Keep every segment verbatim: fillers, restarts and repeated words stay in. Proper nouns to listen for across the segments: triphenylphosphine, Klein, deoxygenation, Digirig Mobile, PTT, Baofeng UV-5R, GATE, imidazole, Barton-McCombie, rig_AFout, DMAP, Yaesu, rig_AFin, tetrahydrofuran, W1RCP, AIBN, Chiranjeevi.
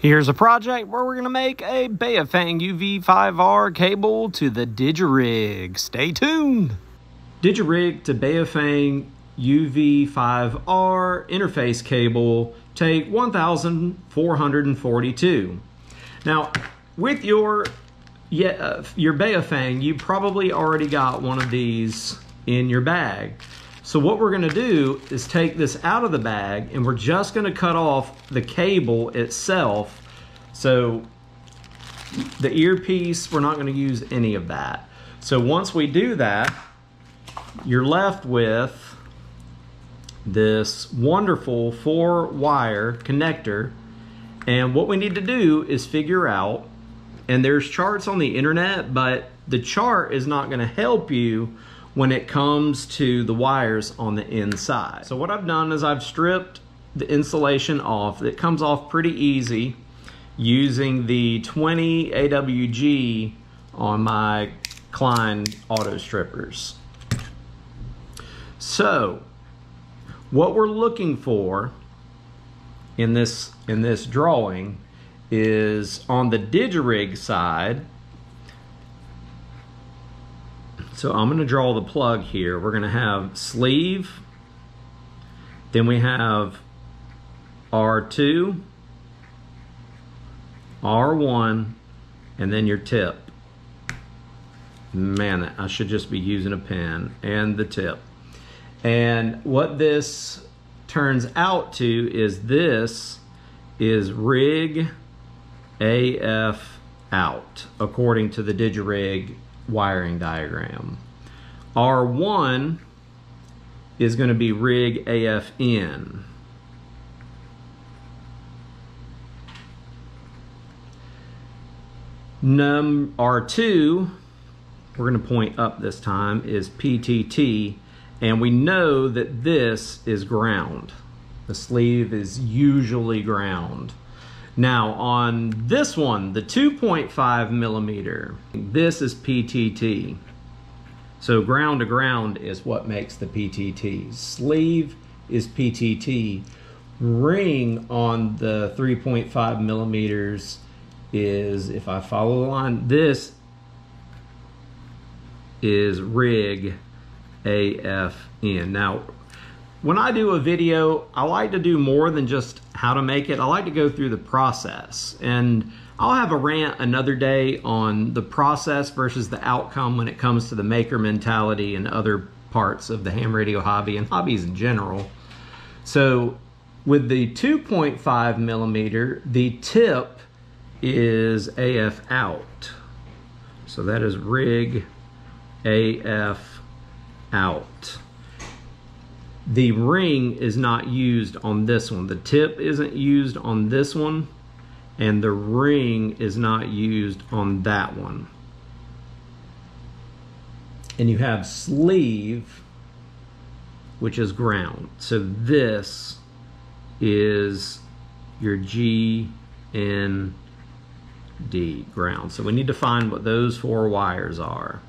Here's a project where we're going to make a Baofeng U V five R cable to the Digirig. Stay tuned! Digirig to Baofeng U V five R interface cable, take one thousand four hundred forty-two. Now, with your, your Baofeng, you probably already got one of these in your bag. So what we're gonna do is take this out of the bag and we're just gonna cut off the cable itself. So the earpiece, we're not gonna use any of that. So once we do that, you're left with this wonderful four wire connector. And what we need to do is figure out, and there's charts on the internet, but the chart is not gonna help you when it comes to the wires on the inside. So what I've done is I've stripped the insulation off. It comes off pretty easy using the twenty A W G on my Klein auto strippers. So what we're looking for in this, in this drawing is on the Digirig side. So I'm gonna draw the plug here. We're gonna have sleeve, then we have R two, R one, and then your tip. Man, I should just be using a pen, and the tip. And what this turns out to is this is rig A F out, according to the Digirig wiring diagram. R one is going to be rig A F in. Num R two, we're going to point up this time, is P T T, and we know that this is ground. The sleeve is usually ground. Now on this one, the two point five millimeter, this is P T T. So ground to ground is what makes the P T T. Sleeve is P T T. Ring on the three point five millimeters is, if I follow the line, this is rig A F N. Now, when I do a video, I like to do more than just how to make it. I like to go through the process, and I'll have a rant another day on the process versus the outcome when it comes to the maker mentality and other parts of the ham radio hobby and hobbies in general. So with the two point five millimeter, the tip is A F out. So that is rig A F out. The ring is not used on this one. The tip isn't used on this one, and the ring is not used on that one. And you have sleeve, which is ground. So this is your G N D, ground. So we need to find what those four wires are.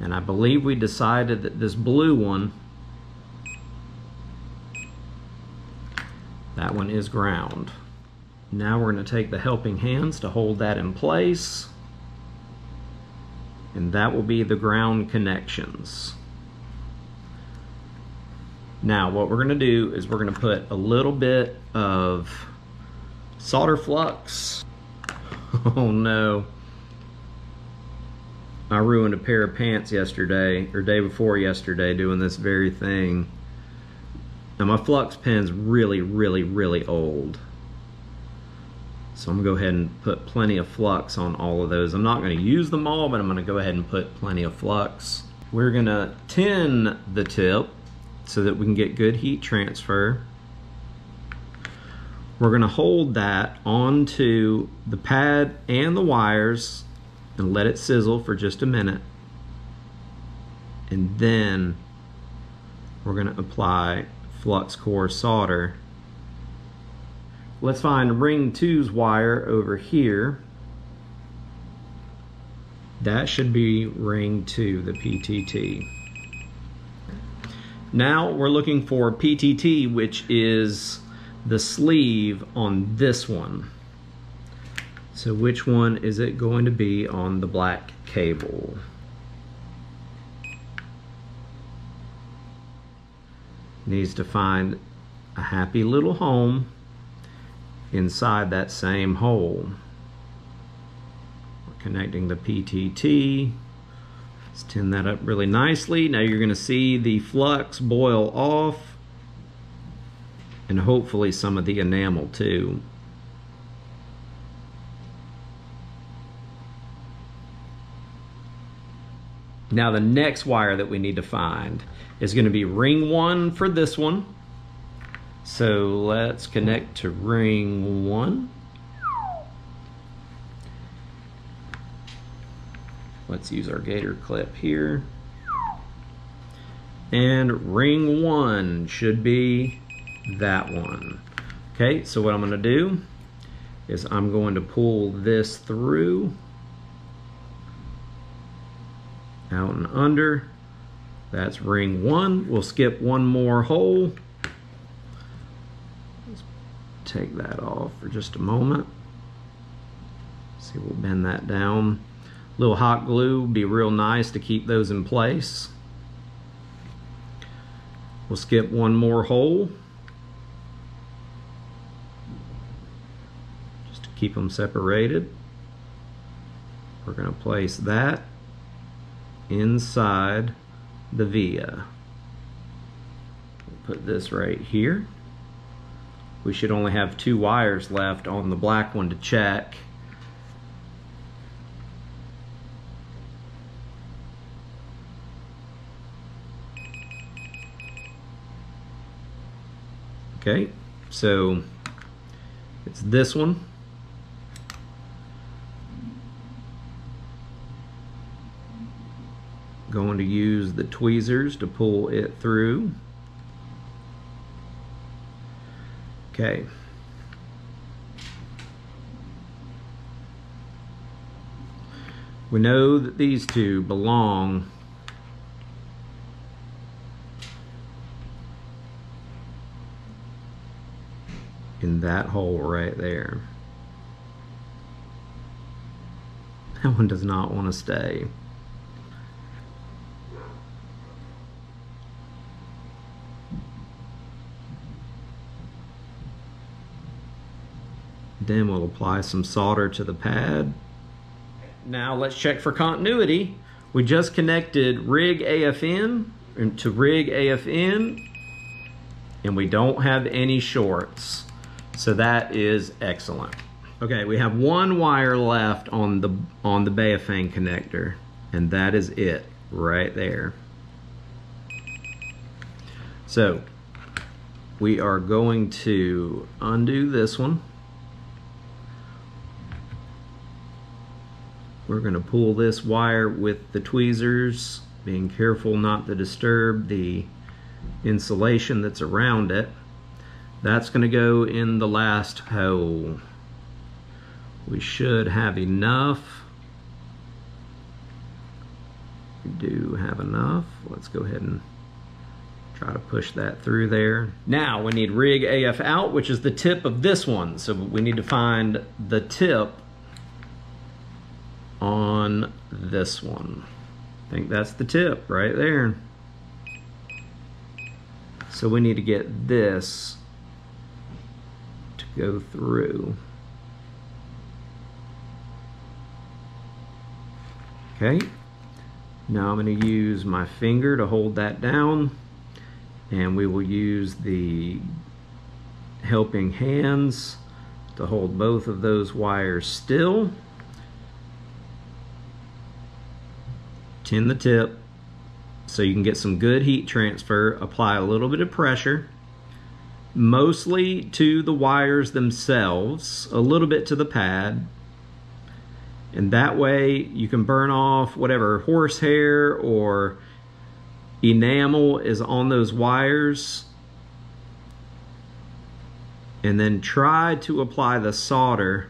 And I believe we decided that this blue one, that one is ground. Now we're going to take the helping hands to hold that in place. And that will be the ground connections. Now what we're going to do is we're going to put a little bit of solder flux. Oh no. I ruined a pair of pants yesterday, or day before yesterday, doing this very thing. Now my flux pen's really, really, really old. So I'm gonna go ahead and put plenty of flux on all of those. I'm not gonna use them all, but I'm gonna go ahead and put plenty of flux. We're gonna tin the tip so that we can get good heat transfer. We're gonna hold that onto the pad and the wires and let it sizzle for just a minute. And then we're gonna apply flux core solder. Let's find ring two's wire over here. That should be ring two, the P T T. Now we're looking for P T T, which is the sleeve on this one. So which one is it going to be on the black cable? Needs to find a happy little home inside that same hole. We're connecting the P T T. Let's tin that up really nicely. Now you're going to see the flux boil off and hopefully some of the enamel too. Now the next wire that we need to find is going to be ring one for this one. So let's connect to ring one. Let's use our gator clip here. And ring one should be that one. Okay, so what I'm going to do is I'm going to pull this through, out and under. That's ring one. We'll skip one more hole. Let's take that off for just a moment. See, we'll bend that down. A little hot glue would be real nice to keep those in place. We'll skip one more hole just to keep them separated. We're going to place that inside the via. We'll put this right here. We should only have two wires left on the black one to check. Okay, so it's this one. Going to use the tweezers to pull it through. Okay. We know that these two belong in that hole right there. That one does not want to stay. Then we'll apply some solder to the pad. Now let's check for continuity. We just connected rig A F N to rig A F N, and we don't have any shorts. So that is excellent. Okay, we have one wire left on the on the Baofeng connector, and that is it right there. So we are going to undo this one. We're going to pull this wire with the tweezers, being careful not to disturb the insulation that's around it. That's going to go in the last hole. We should have enough. We do have enough. Let's go ahead and try to push that through there. Now we need rig A F out, which is the tip of this one. So we need to find the tip on this one. I think that's the tip right there. So we need to get this to go through. Okay, now I'm going to use my finger to hold that down, and we will use the helping hands to hold both of those wires still. Tin the tip so you can get some good heat transfer. Apply a little bit of pressure, mostly to the wires themselves, a little bit to the pad, and that way you can burn off whatever horsehair or enamel is on those wires. And then try to apply the solder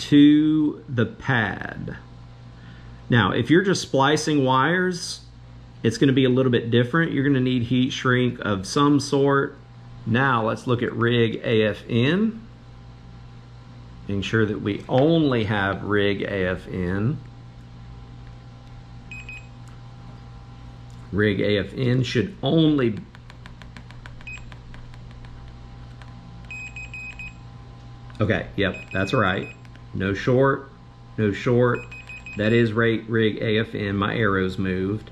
to the pad. Now, if you're just splicing wires, it's going to be a little bit different. You're going to need heat shrink of some sort Now let's look at rig A F N. Ensure that we only have rig A F N. Rig A F N should only Okay, yep, that's right. No short, no short. That is rate rig A F N. My arrow's moved.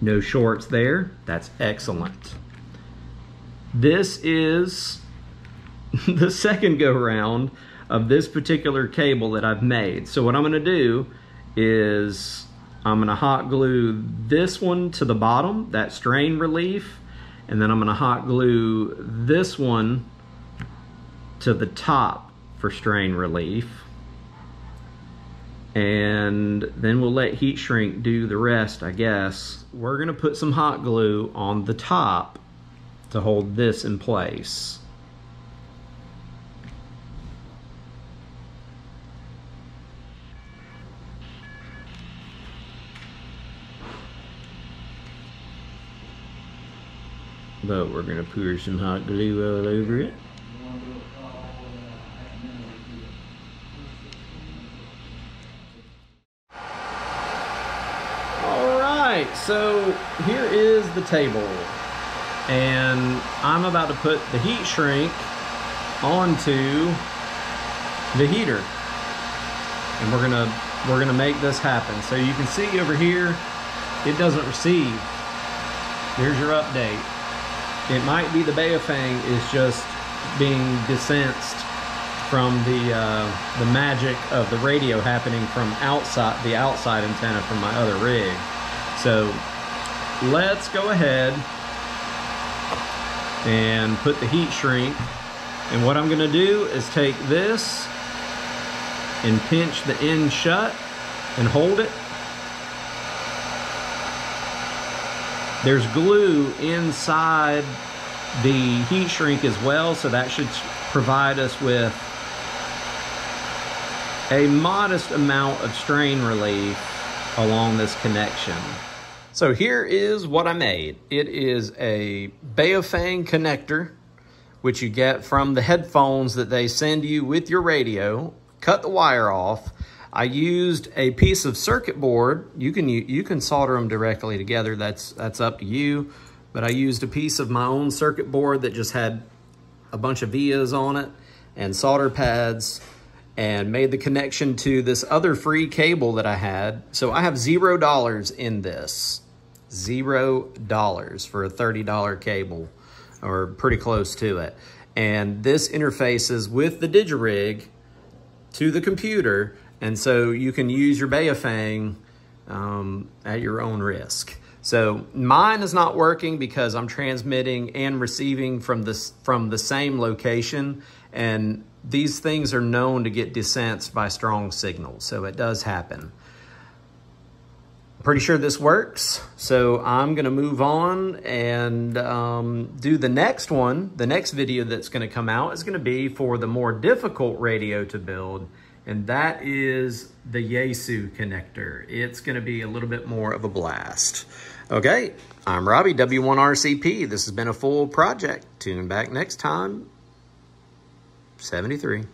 No shorts there. That's excellent. This is the second go round of this particular cable that I've made. So what I'm gonna do is I'm gonna hot glue this one to the bottom, that strain relief, and then I'm gonna hot glue this one to the top for strain relief. And then we'll let heat shrink do the rest, I guess. We're gonna put some hot glue on the top to hold this in place. But we're gonna pour some hot glue all over it. So here is the table, and I'm about to put the heat shrink onto the heater, and we're gonna we're gonna make this happen. So you can see over here it doesn't receive. Here's your update. It might be the Baofeng is just being desensed from the uh, the magic of the radio happening from outside the outside antenna from my other rig. So let's go ahead and put the heat shrink. And what I'm gonna do is take this and pinch the end shut and hold it. There's glue inside the heat shrink as well, so that should provide us with a modest amount of strain relief along this connection. So here is what I made. It is a Baofeng connector, which you get from the headphones that they send you with your radio. Cut the wire off. I used a piece of circuit board. You can you can solder them directly together. That's that's up to you. But I used a piece of my own circuit board that just had a bunch of vias on it and solder pads, and made the connection to this other free cable that I had. So I have zero dollars in this. Zero dollars for a thirty dollar cable, or pretty close to it. And this interfaces with the Digirig to the computer, and so you can use your Baofeng um, at your own risk. So mine is not working because I'm transmitting and receiving from, this, from the same location, and these things are known to get desensed by strong signals, so it does happen. Pretty sure this works, so I'm gonna move on and um, do the next one. The next video that's gonna come out is gonna be for the more difficult radio to build, and that is the Yaesu connector. It's gonna be a little bit more of a blast. Okay, I'm Robbie, W one R C P. This has been a full project. Tune back next time. seventy-three